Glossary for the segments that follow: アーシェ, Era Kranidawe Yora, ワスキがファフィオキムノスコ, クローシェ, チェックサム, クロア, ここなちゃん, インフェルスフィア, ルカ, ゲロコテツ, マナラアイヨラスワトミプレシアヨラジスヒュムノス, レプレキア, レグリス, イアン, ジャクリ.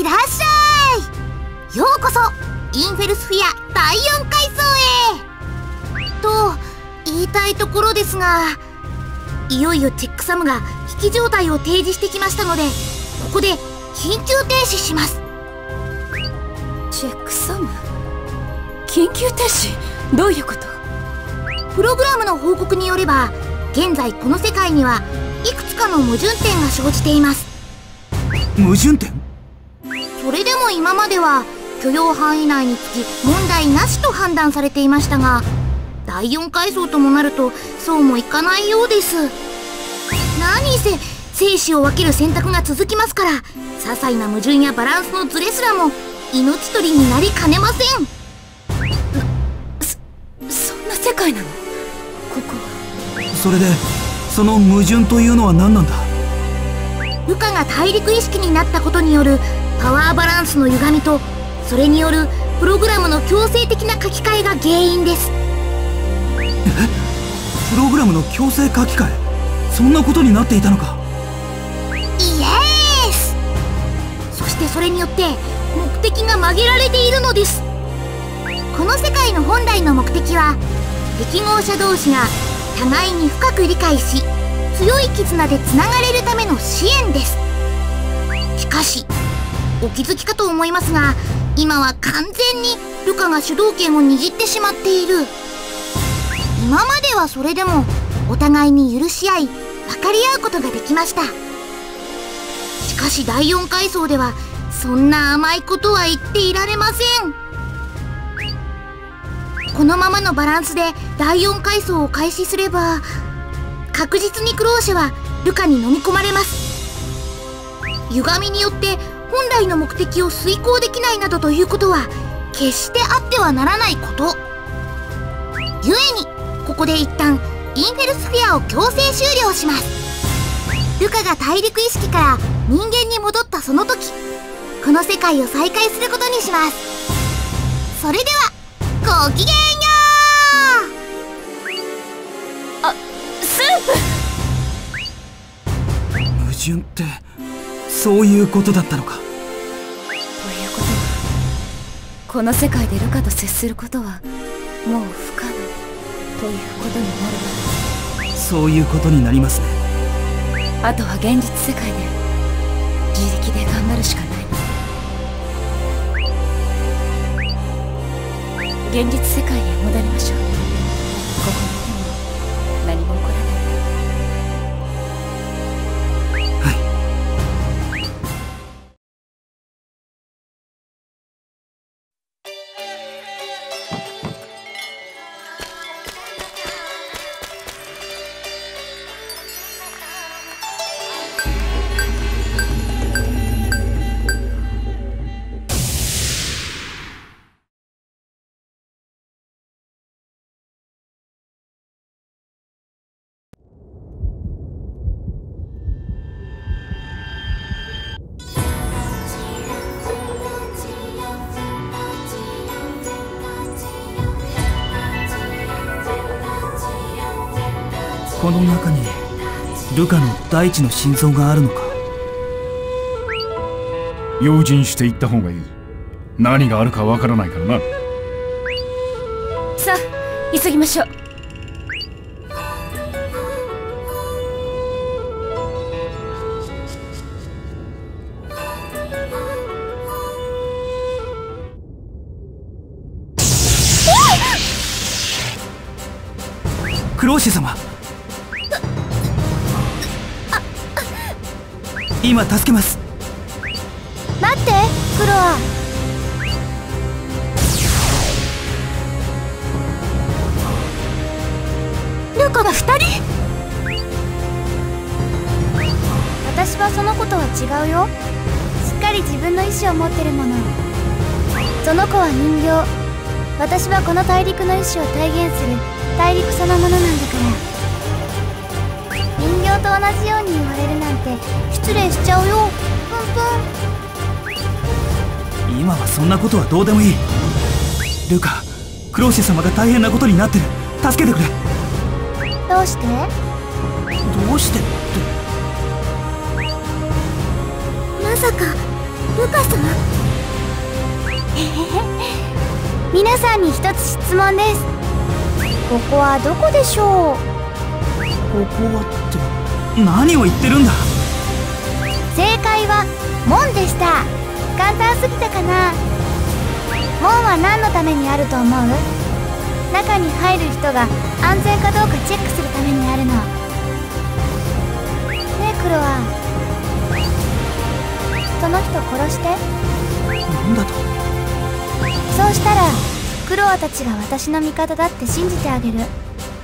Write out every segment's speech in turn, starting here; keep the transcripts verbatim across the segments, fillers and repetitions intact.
いらっしゃい。ようこそインフェルスフィアだいよんかい層へと言いたいところですが、いよいよチェックサムが危機状態を提示してきましたので、ここで緊急停止します。チェックサム緊急停止、どういうこと？プログラムの報告によれば、現在この世界にはいくつかの矛盾点が生じています。矛盾点？それでも今までは許容範囲内につき問題なしと判断されていましたが、だいよんかい層ともなるとそうもいかないようです。何せ生死を分ける選択が続きますから、些細な矛盾やバランスのズレすらも命取りになりかねません。そ、そんな世界なの、ここは。それでその矛盾というのは何なんだ？部下が大陸意識になったことによるパワーバランスの歪みと、それによるプログラムの強制的な書き換えが原因です。え、プログラムの強制書き換え、そんなことになっていたのか？イエース。そしてそれによって目的が曲げられているのです。この世界の本来の目的は、適合者同士が互いに深く理解し、強い絆でつながれるための支援です。しかしお気づきかと思いますが、今は完全にルカが主導権を握ってしまっている。今まではそれでもお互いに許し合い、分かり合うことができました。しかしだいよんかい層ではそんな甘いことは言っていられません。このままのバランスでだいよんかい層を開始すれば、確実にクローシェはルカに飲み込まれます。歪みによって本来の目的を遂行できないなどということは決してあってはならないこと。故にここで一旦インフェルスフィアを強制終了します。ルカが大陸意識から人間に戻ったその時、この世界を再開することにします。それではごきげんよう。あ、スープ。矛盾ってそういうことだったのか。ということは、この世界でルカと接することはもう不可能ということになるわ。そういうことになりますね。あとは現実世界で自力で頑張るしかない。現実世界へ戻りましょう。ここにいても何も起こらない。はい。この中にルカの大地の心臓があるのか。用心していった方がいい。何があるかわからないからな。さあ急ぎましょう。クローシェ様、今助けます。待ってクロア。ルカがふたり？私はそのことは違うよ。しっかり自分の意志を持ってるもの。その子は人形、私はこの大陸の意志を体現する大陸そのものなんだから。人形と同じように言われるなんて失礼しちゃうよ。プンプン。今はそんなことはどうでもいい。ルカ、クローシェ様が大変なことになってる。助けてくれ。どうして？どうしてって、まさかルカさん。皆さんに一つ質問です。ここはどこでしょう？ここはって何を言ってるんだ。正解は門でした。簡単すぎたかな。門は何のためにあると思う？中に入る人が安全かどうかチェックするためにあるのね。えクロア、その人殺して。なんだと？そうしたらクロアたちが私の味方だって信じてあげる。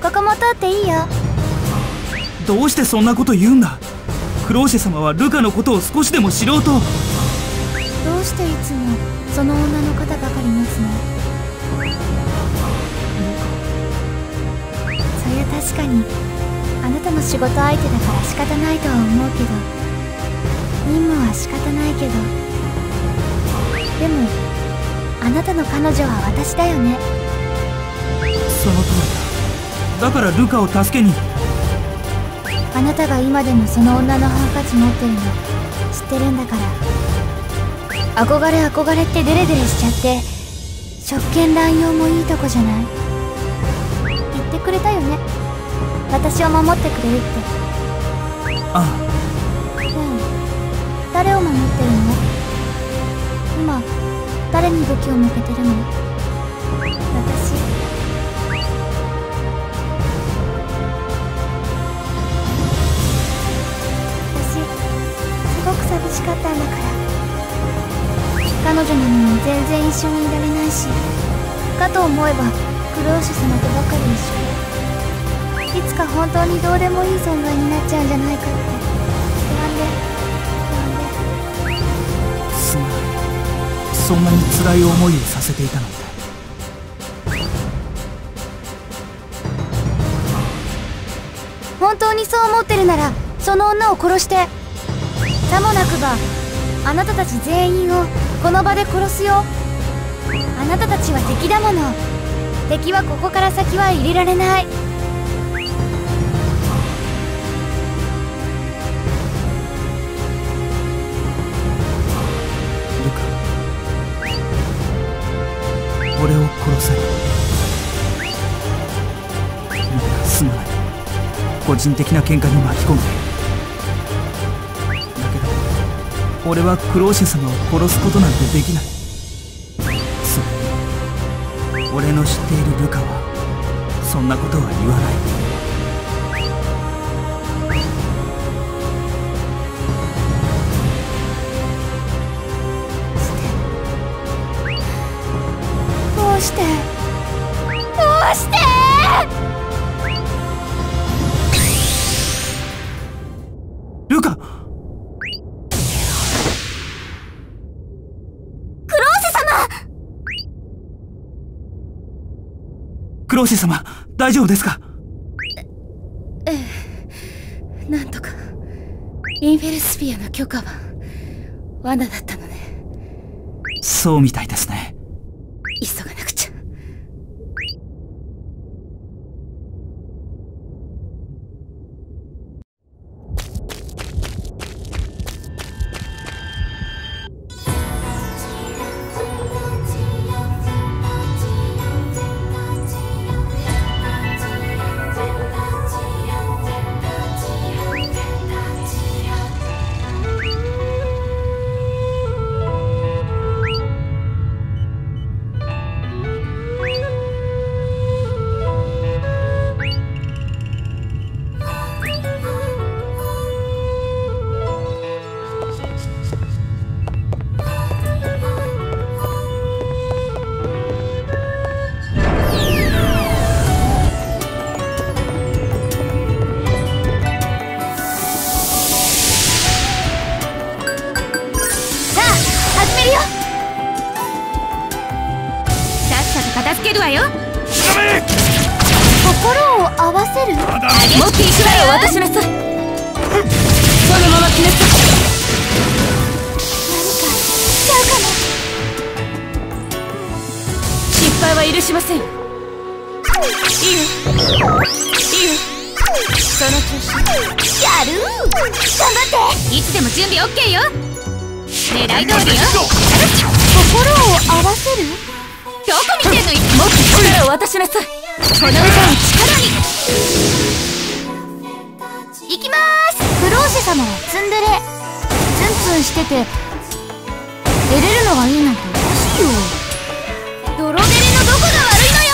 ここも通っていいよ。どうしてそんなこと言うんだ。クローシェ様はルカのことを少しでも知ろうと。どうしていつもその女の方ばかり待つの？そりゃ確かにあなたの仕事相手だから仕方ないとは思うけど、任務は仕方ないけど、でもあなたの彼女は私だよね。その通りだ。だからルカを助けに。あなたが今でもその女のハンカチ持ってるの知ってるんだから。憧れ憧れってデレデレしちゃって職権乱用もいいとこじゃない。言ってくれたよね、私を守ってくれるって。ああ、誰を守ってるの？今誰に武器を向けてるの？私。私すごく寂しかったんだから。彼女なのに全然一緒にいられないし、かと思えばクローシュ様とばかり一緒。いつか本当にどうでもいい存在になっちゃうんじゃないかって不安で。そんなに辛い思いをさせていたなんて。本当にそう思ってるならその女を殺して。さもなくばあなたたち全員をこの場で殺すよ。あなたたちは敵だもの。敵はここから先は入れられない。俺を殺せ。みんなすまない、個人的な喧嘩に巻き込んで。だけど俺はクローシェ様を殺すことなんてできない。それに俺の知っているルカはそんなことは言わない。どうしてどうしてルカ。クローシェ様。クローシェ様大丈夫ですか？ええ、なんとか。インフェルスピアの許可は罠だったのね。そうみたいですね。急がなくちゃ。いつでも準備 OK よ。狙い通りよ。心を合わせる。どこ見てんの。もっと力を渡しなさい。この歌を力に。いきまーす。不老師様はツンデレ。ツンツンしてて出れるのがいいなんておかしいよ。泥デレのどこが悪いのよ。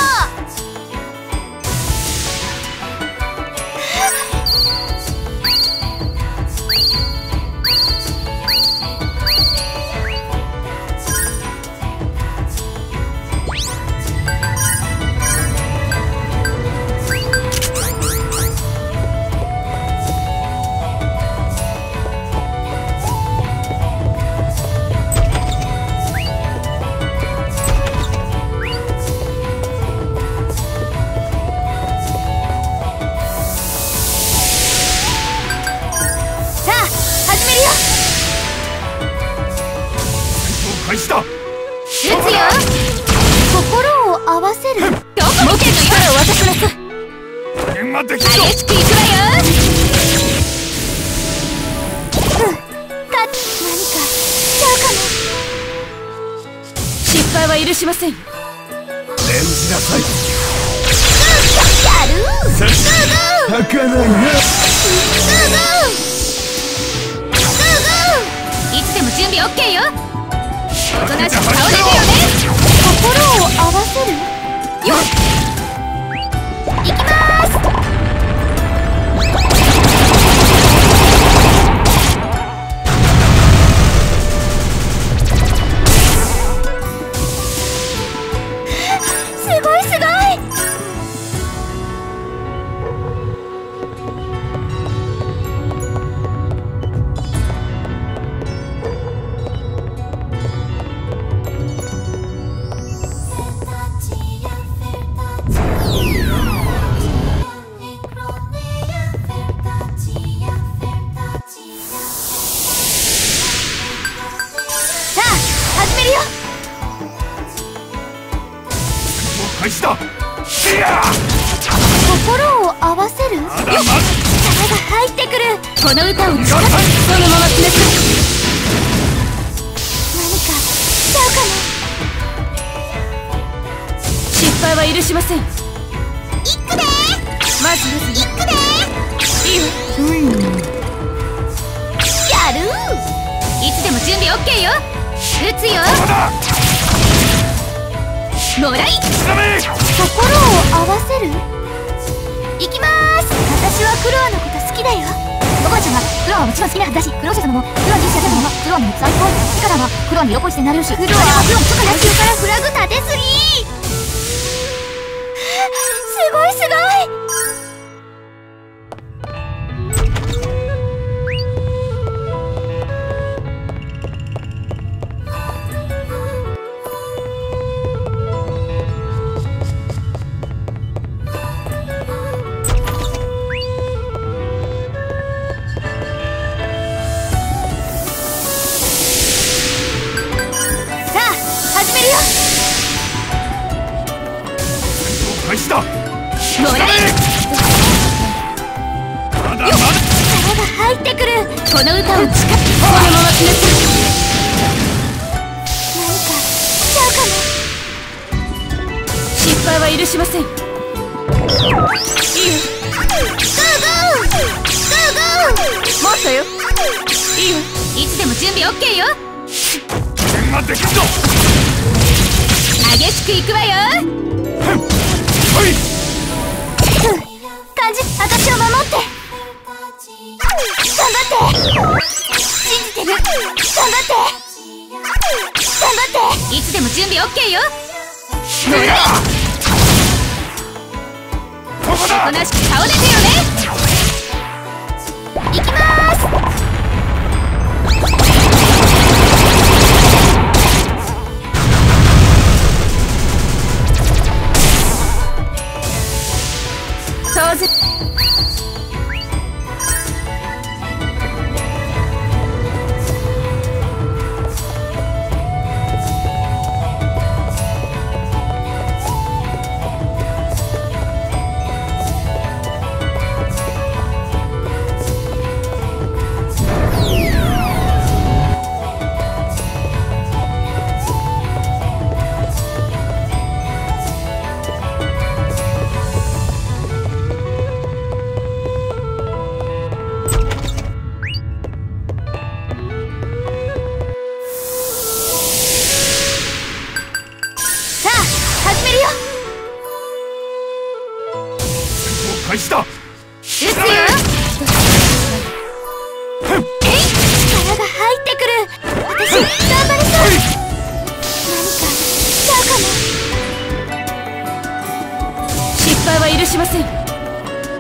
失敗は許しません。演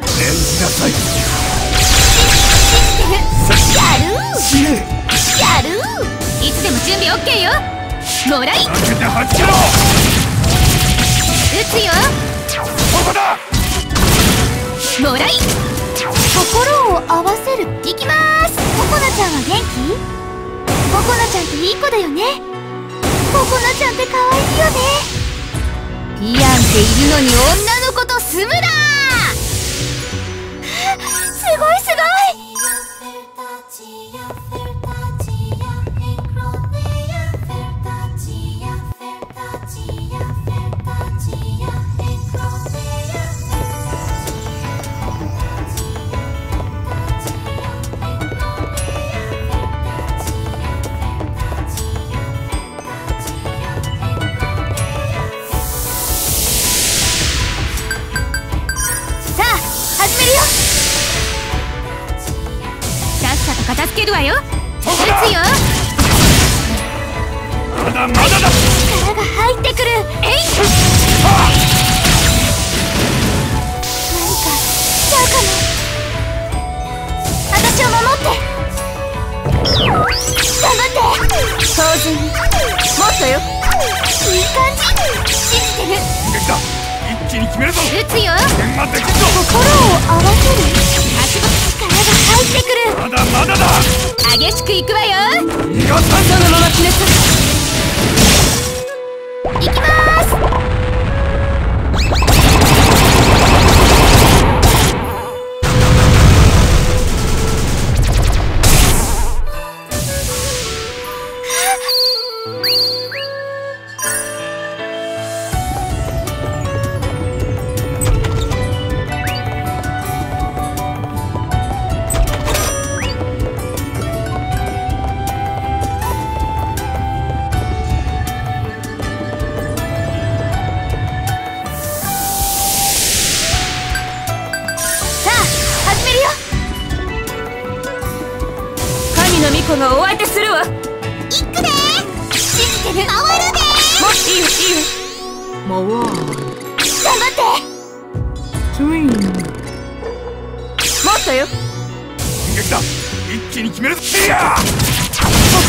じなさい。やるやる。いつでも準備 OK よ。もらい投げてはじけろ。撃つよ。ここだ。もらい心を合わせる。行きまーす。ここなちゃんは元気？ここなちゃんっていい子だよね。ここなちゃんって可愛いよね。イアンっているのに女の子と住むなー。すごいすごい。片付けるわよ。撃つよ。まだまだだ。力が入ってくる。えい。何かしちゃうかも。私を守って。頑張って。当然。もっとよ。いい感じ。信じてる。できた。一気に決めるぞ。撃つよ。待ってくぞ。心を合わせる。入ってくる。まだまだだ。激しくいくわよ。逃がさん。そのまま決めさせ。いきまーす。このお相手するわ。いくでー。信じてる。回るでー。もういいよいいよ。回る。頑張って。ツイン。もっとよ。進撃だ。一気に決めるぞ。いや。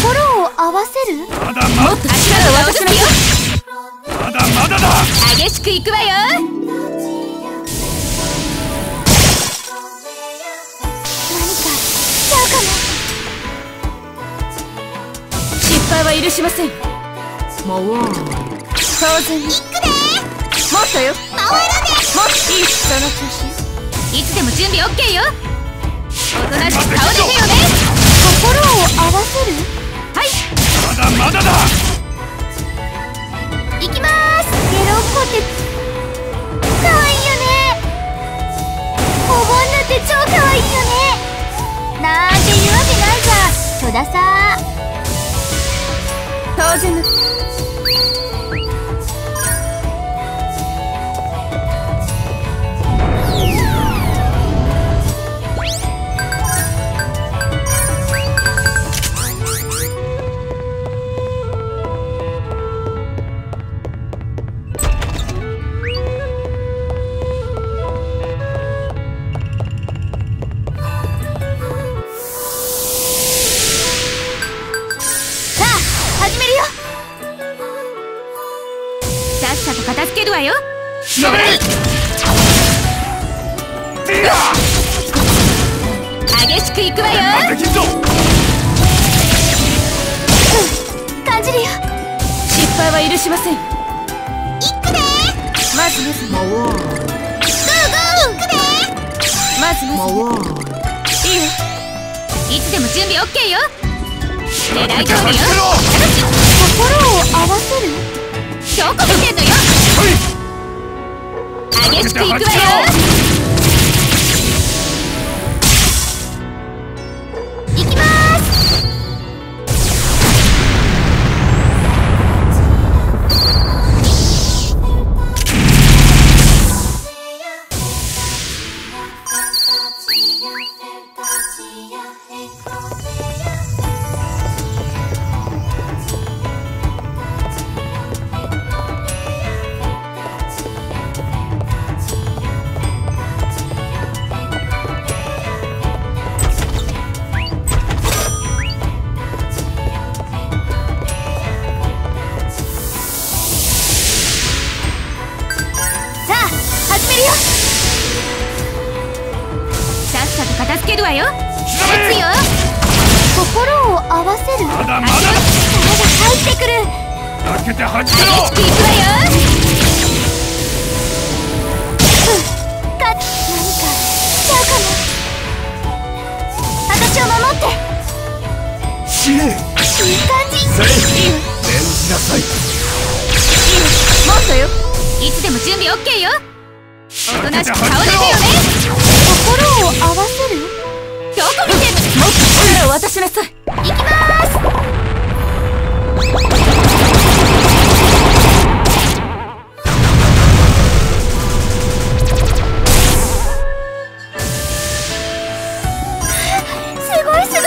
心を合わせる。まだまだ。もっと力を合わせるよ。まだまだだ。激しくいくわよ。何かしちゃうかも。失敗は許しません。もう当然。いくでー。もっとよ。回るでー。もっといい。その調子。いつでも準備 OK よ。おとなしく倒れてよね。心を合わせる。はい。まだまだだ。いきまーす。ゲロコテツ。かわいいよね。お盆なんて超かわいいよね。なんて言うわけないじゃん。ちょださー。当然の。片付けるわよ。やめ。激しくいくわよ。感じるよ。失敗は許しません。いくでー。まずまず。もう。ゴーゴー。いくでー。まずまず。もう。いいよ。いつでも準備 OK よ。狙い通りよ。心を合わせる。どこ見てんのよ。はい。激しくいくわよ。いきまーす。よ。撃つよ。心を合わせる。まだまだ。体入ってくる。開けてはじめろ。激しくいくわよ。うん、か、何かしちゃうかも。私を守って。死ね。いい感じ。それ、念じなさい。もっとよ。いつでも準備オッケーよ。おとなしく倒れてよね。心を合わせる。どこ見てんの。もっと力を渡しなさい。行きまーす。すごいすご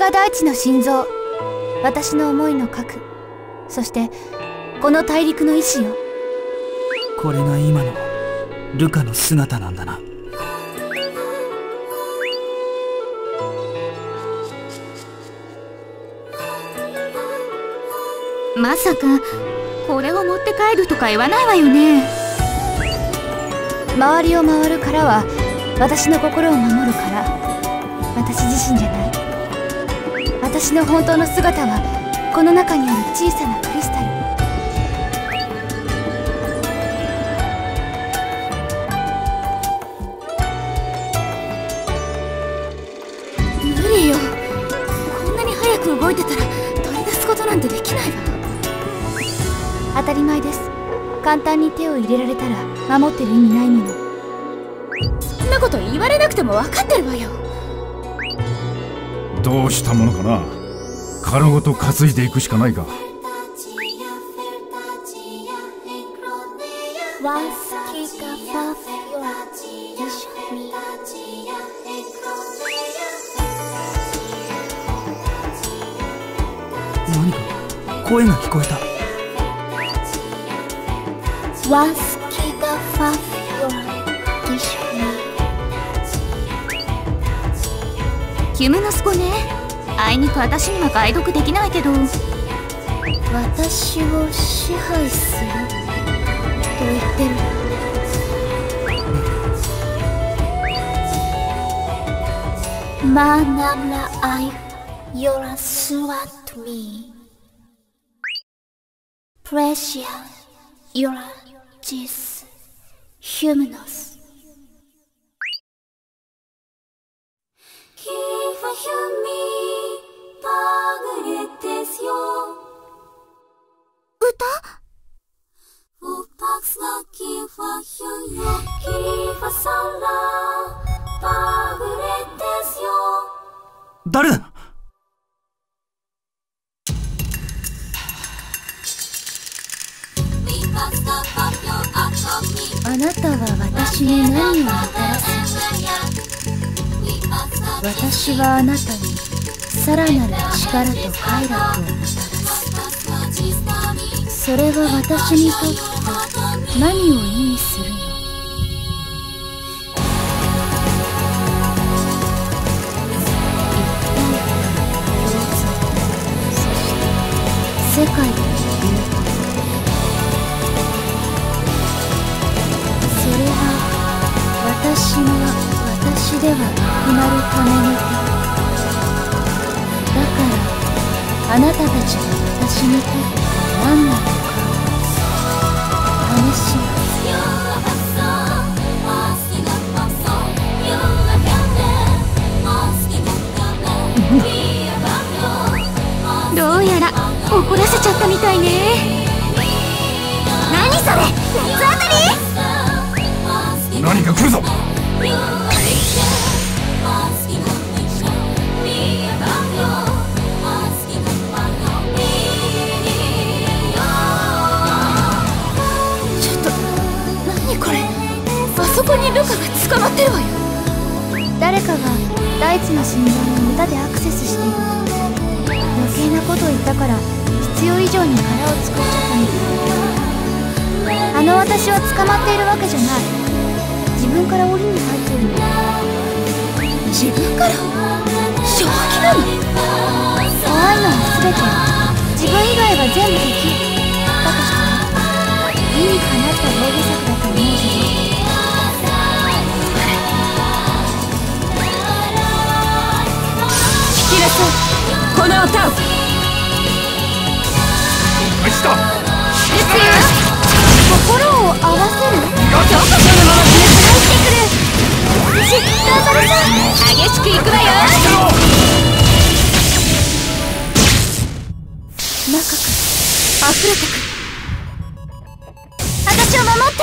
が大地の心臓、私の思いの核、そしてこの大陸の意志よ。これが今のルカの姿なんだな。まさかこれを持って帰るとか言わないわよね。周りを回るからは私の心を守るから。私自身じゃない。私の本当の姿はこの中にある小さなクリスタル。無理よ、こんなに早く動いてたら取り出すことなんてできないわ。当たり前です。簡単に手を入れられたら守ってる意味ないもの。そんなこと言われなくても分かってるわよ。どうしたものかな。殻ごと担いでいくしかないか。何か声が聞こえた。ワスキがファフィオキムノスコね。あいにく私には解読できないけど、私を支配すると言ってる。マナラアイヨラスワトミプレシアヨラジスヒュムノス。誰だ。あなたは私に何をもたらすの。私はあなたにさらなる力と快楽をもたらす。それは私にとって何を意味するの。一体共通、そして世界ということ。それは私の私ではなくなるための手。だからあなたたちは私にとって何なのかを試します。どうやら怒らせちゃったみたいね。何それ、夏当たり。何か来るぞ。ここにルカが捕まってるわよ。誰かが大地の心臓に歌でアクセスしている。余計なことを言ったから必要以上に殻を作っちゃったんだ。あの私は捕まっているわけじゃない。自分から檻に入っているの。自分から正気なの。怖いのは全て、自分以外は全部できる。だとしたら意にかなった防御策だと思うけど。この歌を開始だ。心を合わせる。どこそのまま入ってくる。頑張るぞ。激しくいくわよ。中から溢れてくる。私を守って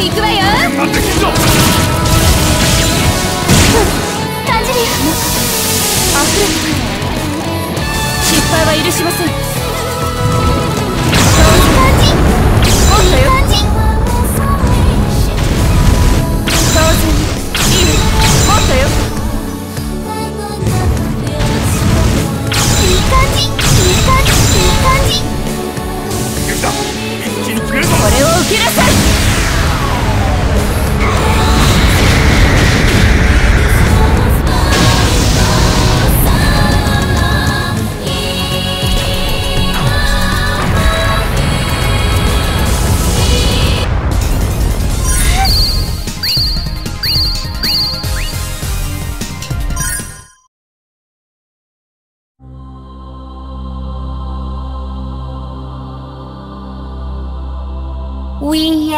行くわよ。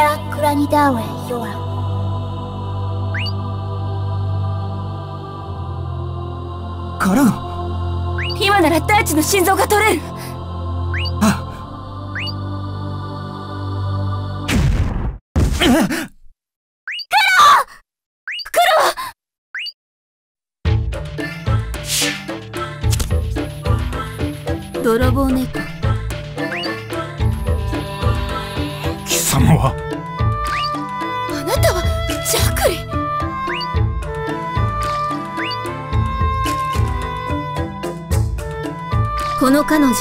Era Kranidawe Yora. Koro? Ima nara Daichi no shinzou ga toreru. Ah. 泥棒猫。貴様は。あなたはジャクリ。この彼女、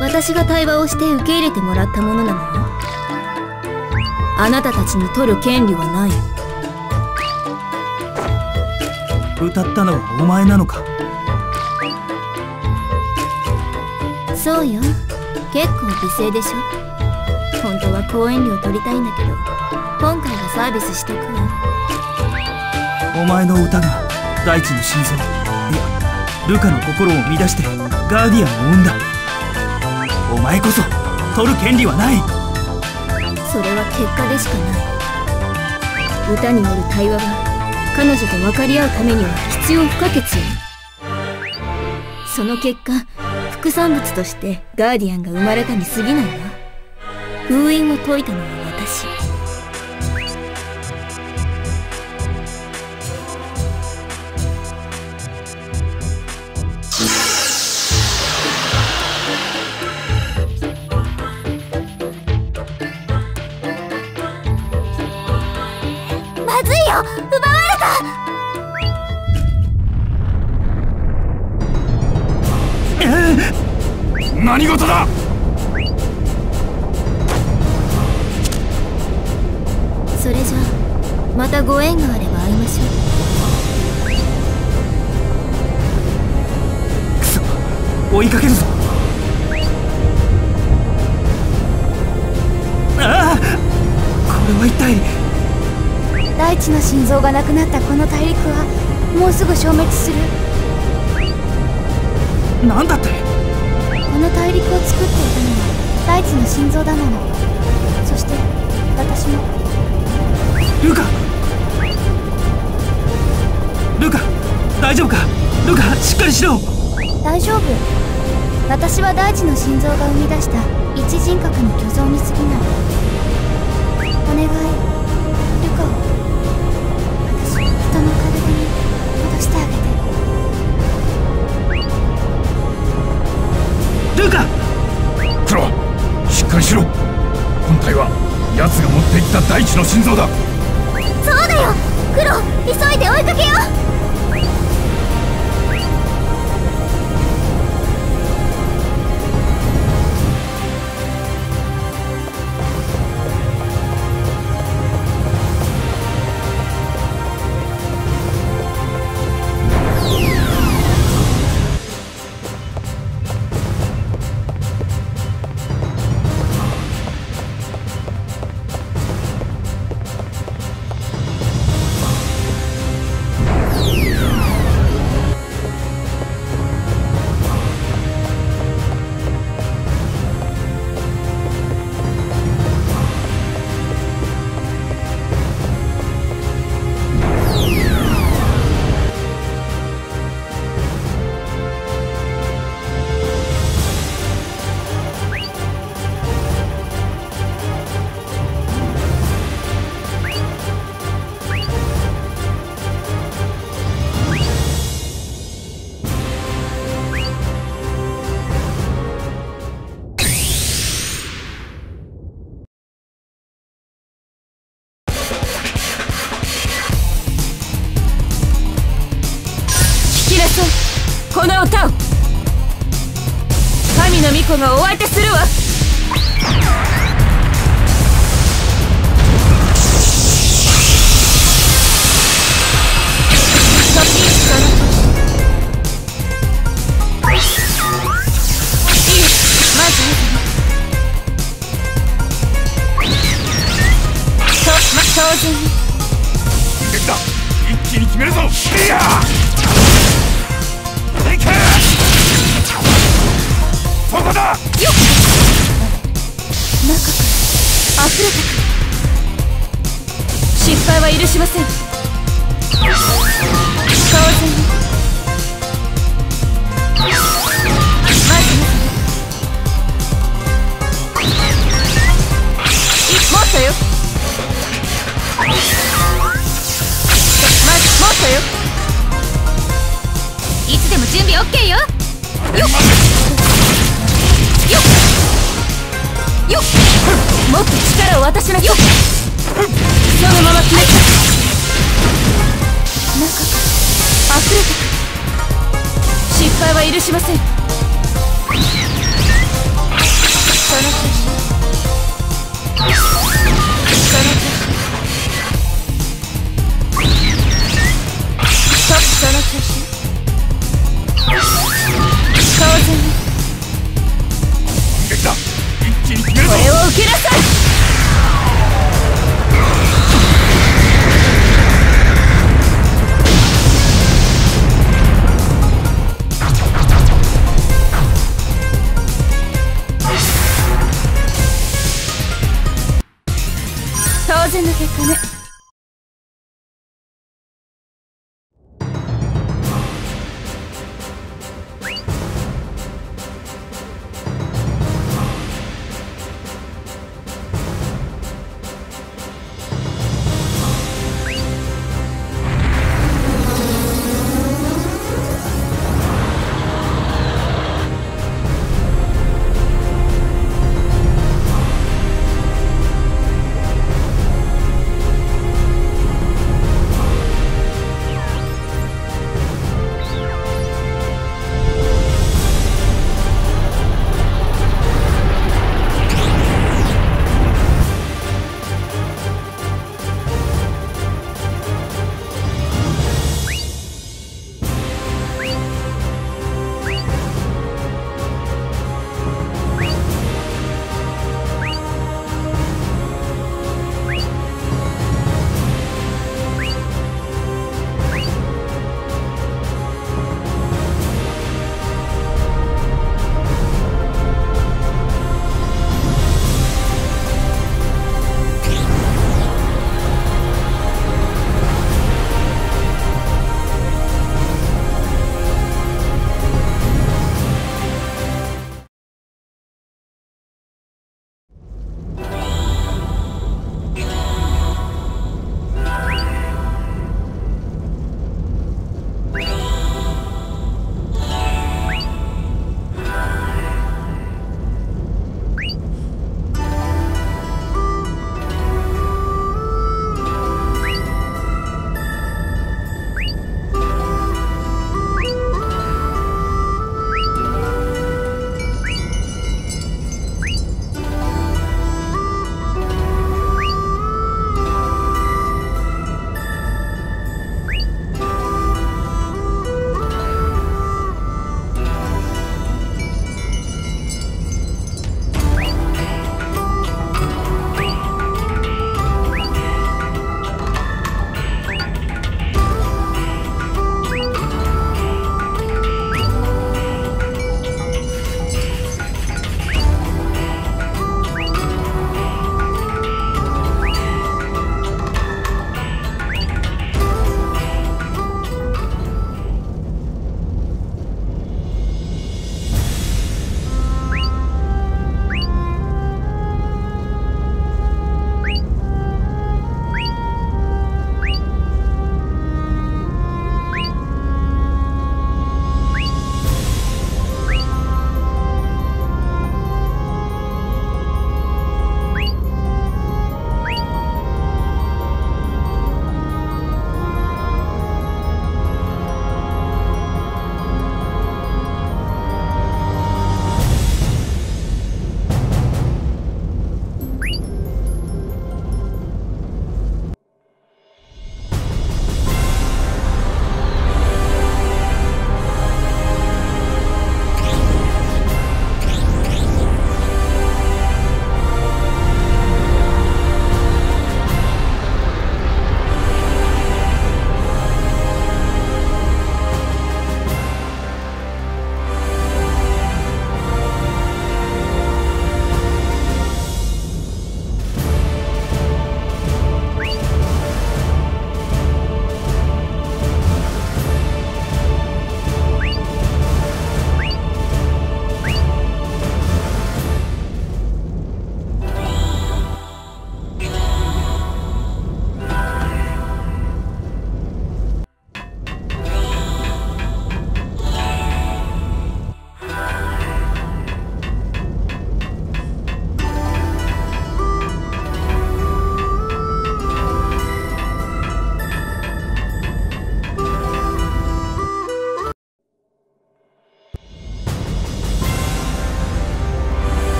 私が対話をして受け入れてもらったものなのよ。あなたたちに取る権利はない。歌ったのはお前なのか。そうよ、結構美声でしょ。本当は講演料取りたいんだけど、今回はサービスしてくわ。お前の歌が大地の心臓、いやルカの心を乱してガーディアンを生んだ。お前こそ取る権利はない。それは結果でしかない。歌による対話は彼女と分かり合うためには必要不可欠よ。その結果、副産物としてガーディアンが生まれたに過ぎないわ。封印を解いたのは私。まずいよ、奪われた。何事だ。それじゃまたご縁があれば会いましょう。くそ、追いかけるぞ。ああ、これは一体。大地の心臓がなくなったこの大陸はもうすぐ消滅する。なんだって。この大陸を作っていたのは大地の心臓だなの。そして私も。ルカ、ルカ、大丈夫か。ルカ、しっかりしろ。大丈夫。私は大地の心臓が生み出した一人格の巨像に過ぎない。お願い、ルカを私の人の体に戻してあげて。ルカ、クロ、しっかりしろ。本体は奴が持っていった大地の心臓だ。そうだよ、クロ、急いで追いかけよがお相手するわ。一気に決めるぞ。いやここだよっ。中から溢れてくる。敗は許しません。当然。 準備 OK よ。よっよっよっ、もっと力を渡しなよ。そのまま決めた。なんか溢れてく。失敗は許しません。その時その時その時 これを受けなさい。当然の結果ね。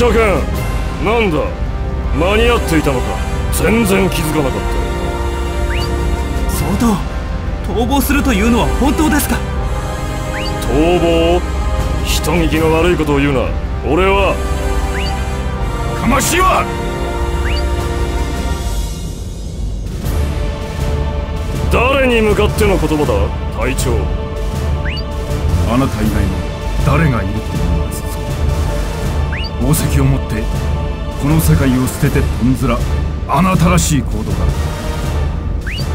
諸君、なんだ、間に合っていたのか。全然気づかなかった。相当逃亡するというのは本当ですか？逃亡？人聞きの悪いことを言うな。俺はかましいわ。誰に向かっての言葉だ、隊長。あなた以外の誰がいると思います？宝石を持ってこの世界を捨ててとんずら、あなたらしい行動だ。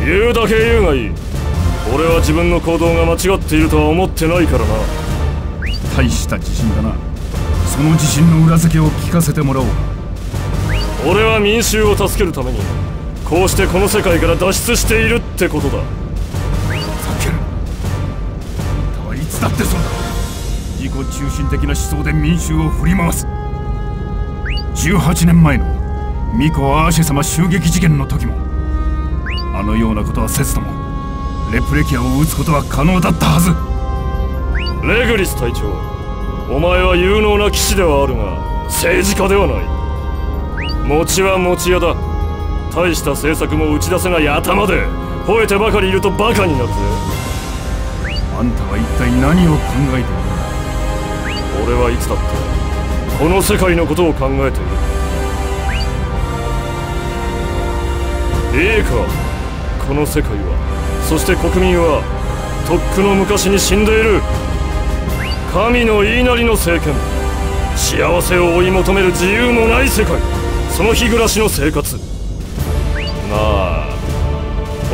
言うだけ言うがいい。俺は自分の行動が間違っているとは思ってないからな。大した自信だな。その自信の裏付けを聞かせてもらおう。俺は民衆を助けるためにこうしてこの世界から脱出しているってことだ。ふざける。あいつだってそうだ。自己中心的な思想で民衆を振り回す。じゅうはちねんまえの巫女アーシェ様襲撃事件の時もあのようなことはせずともレプレキアを撃つことは可能だったはず。レグリス隊長、お前は有能な騎士ではあるが政治家ではない。餅は餅屋だ。大した政策も打ち出せない頭で吠えてばかりいるとバカになるぜ。あんたは一体何を考えている？俺はいつだってこの世界のことを考えている。いいか、この世界は、そして国民はとっくの昔に死んでいる。神の言いなりの政権、幸せを追い求める自由のない世界、その日暮らしの生活。なあ、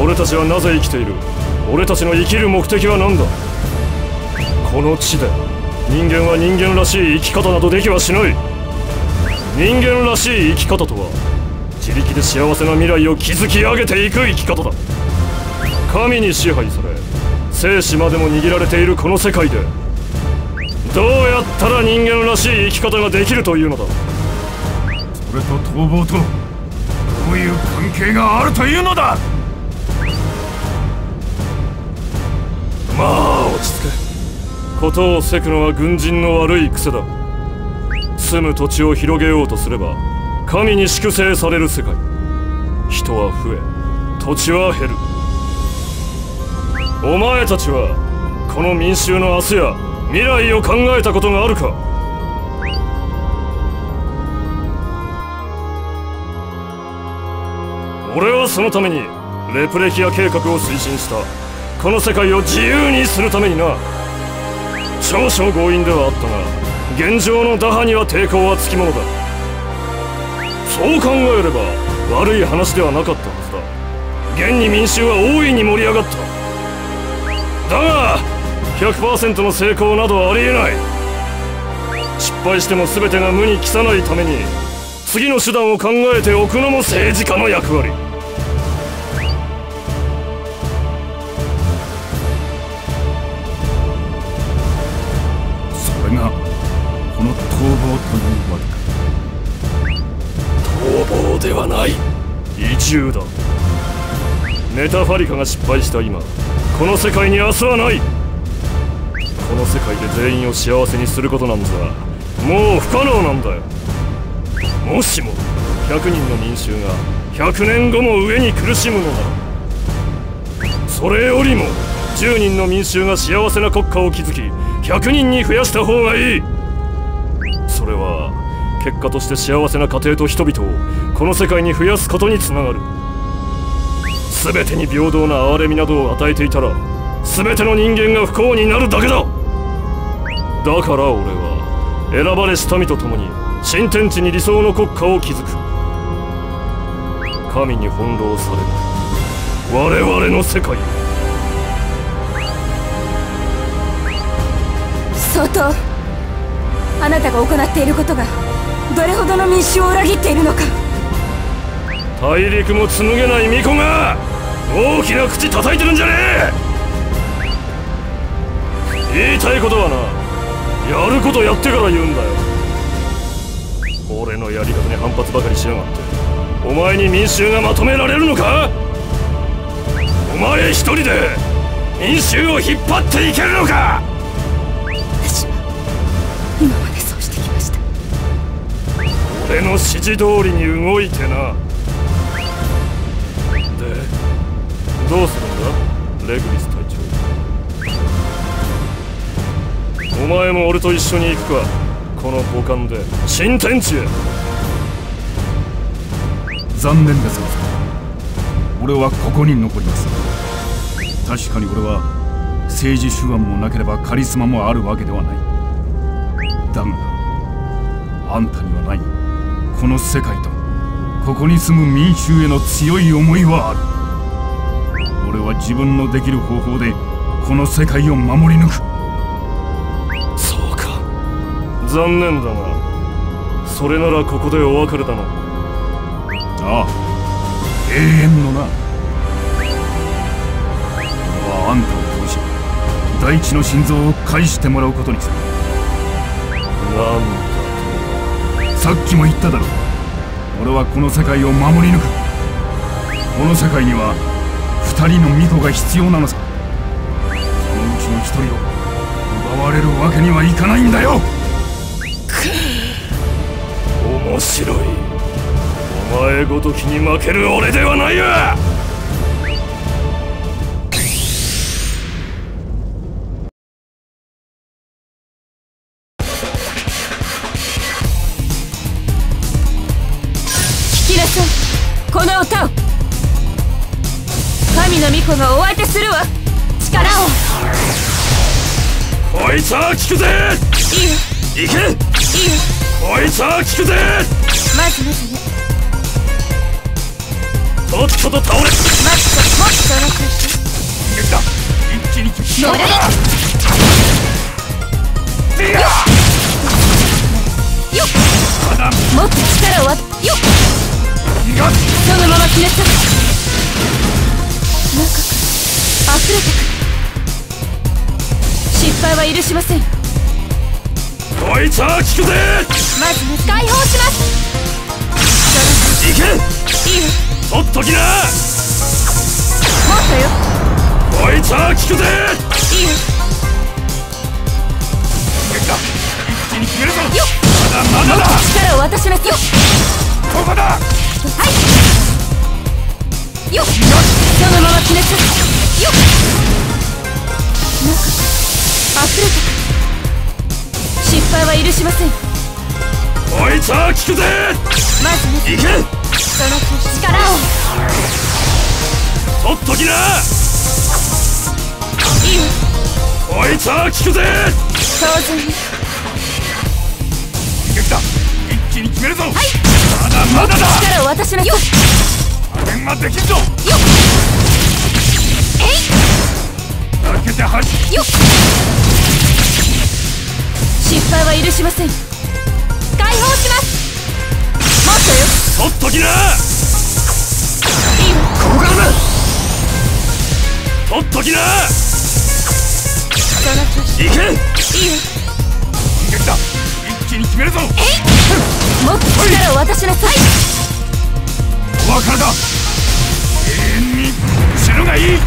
俺たちはなぜ生きている？俺たちの生きる目的は何だ？この地で人間は人間らしい生き方などできはしない。人間らしい生き方とは自力で幸せな未来を築き上げていく生き方だ。神に支配され生死までも握られているこの世界でどうやったら人間らしい生き方ができるというのだ。それと逃亡とどういう関係があるというのだ。まあ落ち着け。事をせくのは軍人の悪い癖だ。住む土地を広げようとすれば神に粛清される世界。人は増え土地は減る。お前たちはこの民衆の明日や未来を考えたことがあるか？俺はそのためにレプレキア計画を推進した。この世界を自由にするためにな。少々強引ではあったが現状の打破には抵抗はつきものだ。そう考えれば悪い話ではなかったはずだ。現に民衆は大いに盛り上がった。だが ひゃくパーセント の成功などありえない。失敗しても全てが無に帰さないために次の手段を考えておくのも政治家の役割。この逃亡というわけか。逃亡ではない、移住だ。メタファリカが失敗した今、この世界に明日はない。この世界で全員を幸せにすることなんざもう不可能なんだよ。もしもひゃくにんの民衆がひゃくねんごも飢えに苦しむのなら、それよりもじゅうにんの民衆が幸せな国家を築きひゃくにんに増やした方がいい。それは結果として幸せな家庭と人々をこの世界に増やすことにつながる。全てに平等な憐れみなどを与えていたら全ての人間が不幸になるだけだ。だから俺は選ばれし民と共に新天地に理想の国家を築く。神に翻弄される我々の世界。相当あなたが行っていることがどれほどの民衆を裏切っているのか。大陸も紡げない巫女が大きな口叩いてるんじゃねえ。言いたいことはな、やることやってから言うんだよ。俺のやり方に反発ばかりしやがってお前に民衆がまとめられるのか。お前一人で民衆を引っ張っていけるのか。今までそうしてきました。俺の指示通りに動いてな。でどうするんだレグリス隊長。お前も俺と一緒に行くか。この交換で新天地へ。残念ですが俺はここに残ります。確かに俺は政治手腕もなければカリスマもあるわけではない。だがあんたにはないこの世界とここに住む民衆への強い思いはある。俺は自分のできる方法でこの世界を守り抜く。そうか、残念だがそれならここでお別れだな。ああ、永遠のな。俺はあんたを殺し大地の心臓を返してもらうことにする。なんだと。さっきも言っただろう。俺はこの世界を守り抜く。この世界には二人の巫女が必要なのさ。そのうちの一人を奪われるわけにはいかないんだよ。面白い。お前ごときに負ける俺ではないわ。このお相手するわ。力を。こいつは聞くぜ。いいけ。いい。こいつは聞くぜ。まずまずね。とっとと倒れ。マッチともっと楽して。できた。一気に決めた。よっ。よっ。もっと力を。よっ。そのまま決めた。なんか溢れてくる。失敗は許しません。こいつは効くぜ。まずは解放します。いけ。いい。取っときな。もっとよ。こいつは効くぜ。いい。結果一気に消えるぞ。よっ。まだまだだ。力を渡しますよ。ここだ。はいよっ。そのまま決めちゃう。よっ。なんか溢れてくる。失敗は許しません。こいつは効くぜ。まずね。いけ。その力を。取っときな。いいよ。こいつは効くぜ。当然に。できた。一気に決めるぞ。はい。まだまだだ。力を渡しなよ。まできるぞ。よっ。えい。開けてはじ。よっ。失敗は許しません。解放します。もっとよ。とっときな。いいよ。ここからだ。とっときな。いけ。いいよ。できた。一気に決めるぞ。えい。もっと力を渡しなさい。お別れだ。死ぬがいい。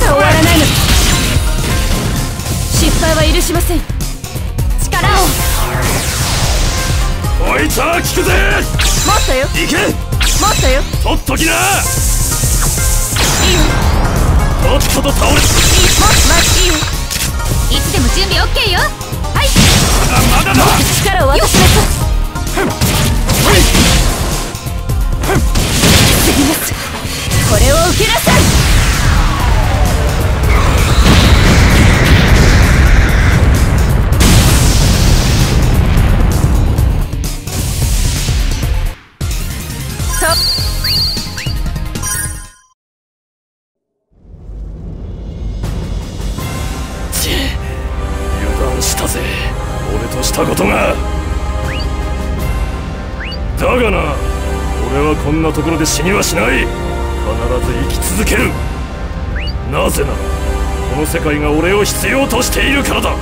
終わらないの。失敗は許しません。力を。こいつは効くぜ。もっとよ。いけ。もっとよ。とっときな。いいよ。とっとと倒れ。いい。もっとまずいいよ。いつでも準備 OK よ。はい。まだまだだ。もっと力を渡しなさい。はい次です。これを受けなさい。こんなところで死にはしない。必ず生き続ける。なぜならこの世界が俺を必要としているからだ。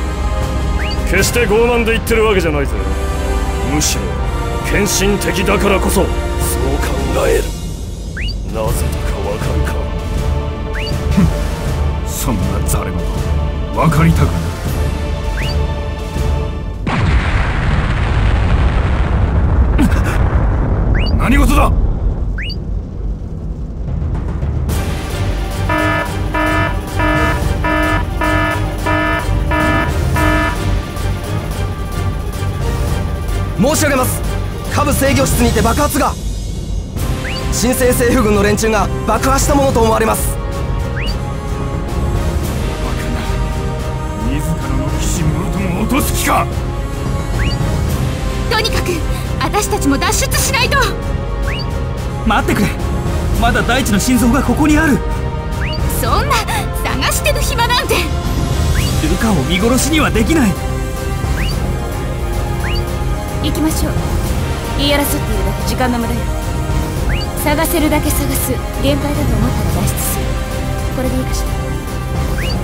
決して傲慢で言ってるわけじゃないぜ。むしろ献身的だからこそそう考える。なぜだかわかるか。そんなザレもわかりたくない。何事だ。申し上げます。下部制御室にて爆発が。新生政府軍の連中が爆破したものと思われます。バカな、自らの騎士者とも落とす気か。とにかく私たちも脱出しないと。待ってくれ、まだ大地の心臓がここにある。そんな探してる暇なんて。ルカを見殺しにはできない。行きましょう。言い争っているだけ時間の無駄よ。探せるだけ探す、限界だと思ったら脱出する。これでいいかし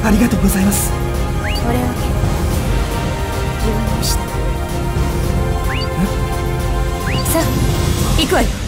ら。ありがとうございます。俺は自分の意志だ。さあ行くわよ。